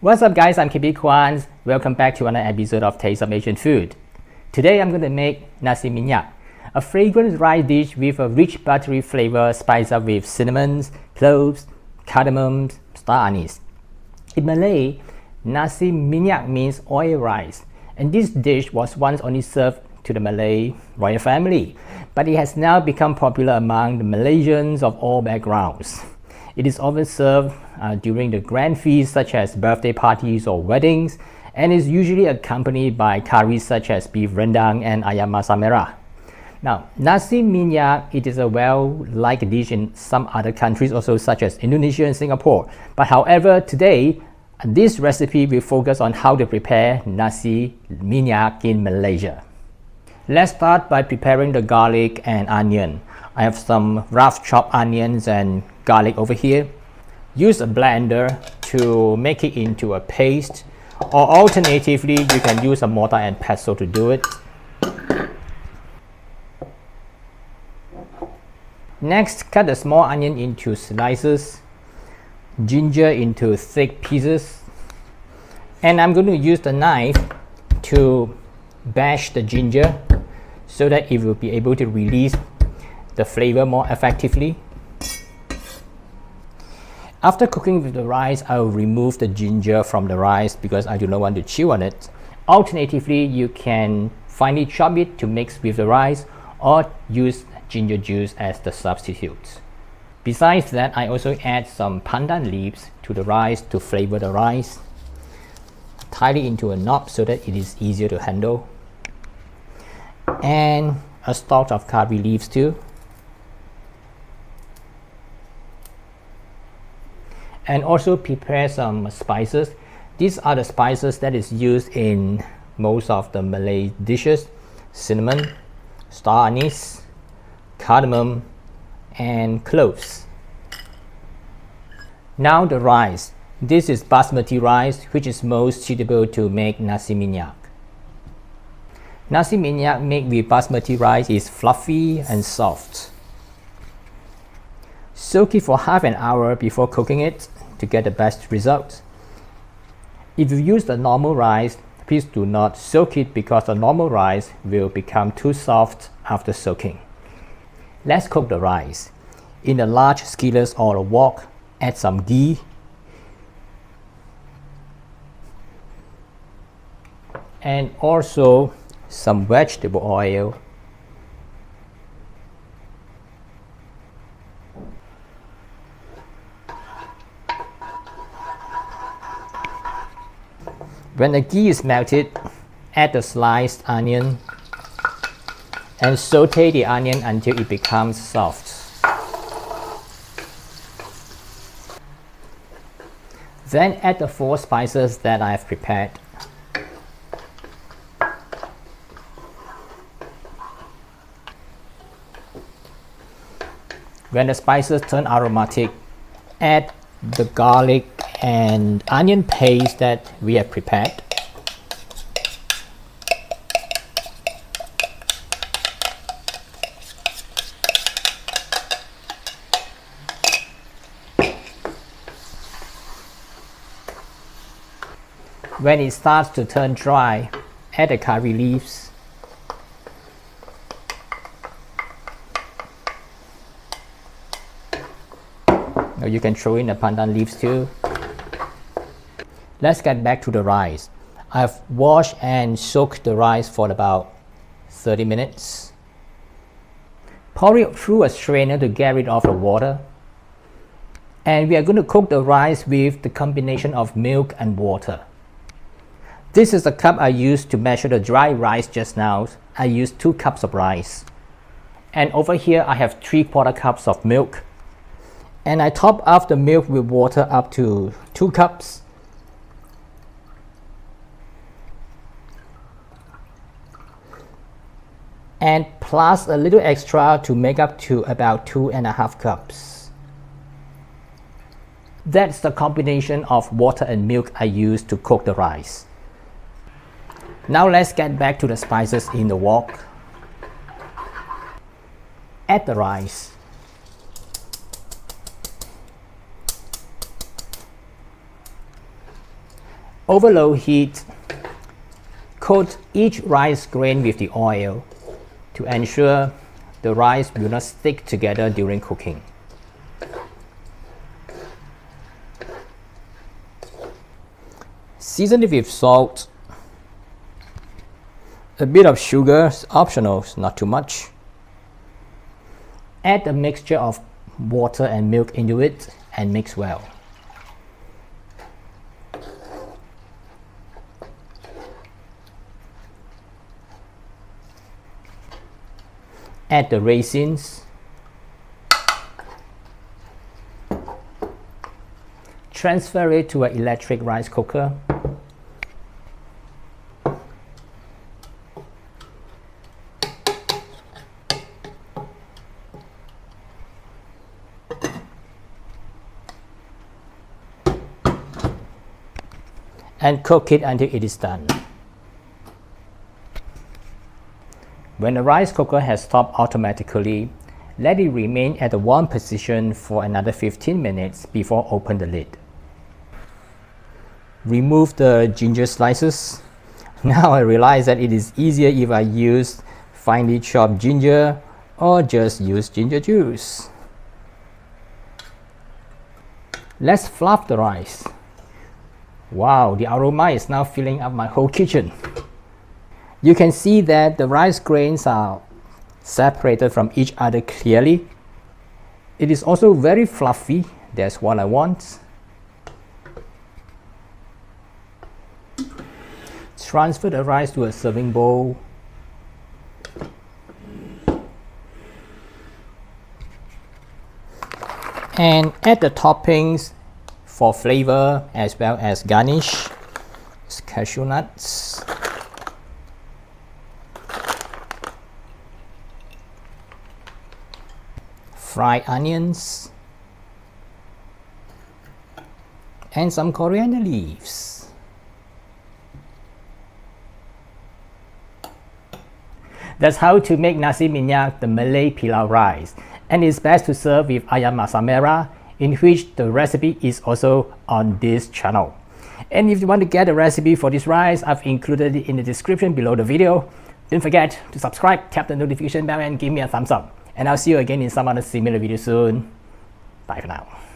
What's up guys, I'm KB Kwan. Welcome back to another episode of Taste of Asian Food. Today I'm going to make Nasi Minyak, a fragrant rice dish with a rich buttery flavor spiced up with cinnamon, cloves, cardamom, star anise. In Malay, Nasi Minyak means oil rice, and this dish was once only served to the Malay royal family, but it has now become popular among the Malaysians of all backgrounds. It is often served during the grand feasts such as birthday parties or weddings, and is usually accompanied by curries such as beef rendang and ayam masak merah. Now, Nasi Minyak, it is a well-liked dish in some other countries also such as Indonesia and Singapore. But however, today, this recipe will focus on how to prepare Nasi Minyak in Malaysia. Let's start by preparing the garlic and onion. I have some rough chopped onions and garlic over here. Use a blender to make it into a paste, or alternatively you can use a mortar and pestle to do it. Next, cut the small onion into slices, ginger into thick pieces, and I'm going to use the knife to bash the ginger so that it will be able to release the flavor more effectively. After cooking with the rice, I will remove the ginger from the rice because I do not want to chew on it. Alternatively, you can finely chop it to mix with the rice or use ginger juice as the substitute. Besides that, I also add some pandan leaves to the rice to flavor the rice. Tie it into a knob so that it is easier to handle. And a stalk of curry leaves too. And also prepare some spices. These are the spices that is used in most of the Malay dishes: cinnamon, star anise, cardamom, and cloves. Now the rice. This is basmati rice, which is most suitable to make Nasi Minyak. Nasi Minyak made with basmati rice is fluffy and soft. Soak it for half an hour before cooking it to get the best result. If you use the normal rice, please do not soak it because the normal rice will become too soft after soaking. Let's cook the rice. In a large skillet or a wok, add some ghee and also some vegetable oil. When the ghee is melted, add the sliced onion and saute the onion until it becomes soft. Then add the four spices that I have prepared. When the spices turn aromatic, add the garlic and onion paste that we have prepared. When it starts to turn dry, add the curry leaves. Now you can throw in the pandan leaves too. Let's get back to the rice. I've washed and soaked the rice for about 30 minutes. Pour it through a strainer to get rid of the water. And we are going to cook the rice with the combination of milk and water. This is the cup I used to measure the dry rice just now. I used 2 cups of rice. And over here I have 3/4 cups of milk. And I top up the milk with water up to 2 cups. And plus a little extra to make up to about 2.5 cups. That's the combination of water and milk I used to cook the rice. Now let's get back to the spices in the wok. Add the rice. Over low heat, coat each rice grain with the oil to ensure the rice will not stick together during cooking. Season it with salt, a bit of sugar, optional, not too much. Add a mixture of water and milk into it and mix well. Add the raisins. Transfer it to an electric rice cooker. And cook it until it is done. When the rice cooker has stopped automatically, let it remain at the warm position for another 15 minutes before open the lid. Remove the ginger slices. Now I realize that it is easier if I use finely chopped ginger or just use ginger juice. Let's fluff the rice. Wow, the aroma is now filling up my whole kitchen. You can see that the rice grains are separated from each other clearly. It is also very fluffy. That's what I want. Transfer the rice to a serving bowl. And add the toppings for flavor as well as garnish. It's cashew nuts. Fried onions and some coriander leaves. That's how to make nasi minyak, the Malay pilau rice, and it's best to serve with ayam masak merah, in which the recipe is also on this channel. And if you want to get a recipe for this rice, I've included it in the description below the video. Don't forget to subscribe, tap the notification bell and give me a thumbs up. And I'll see you again in some other similar video soon. Bye for now.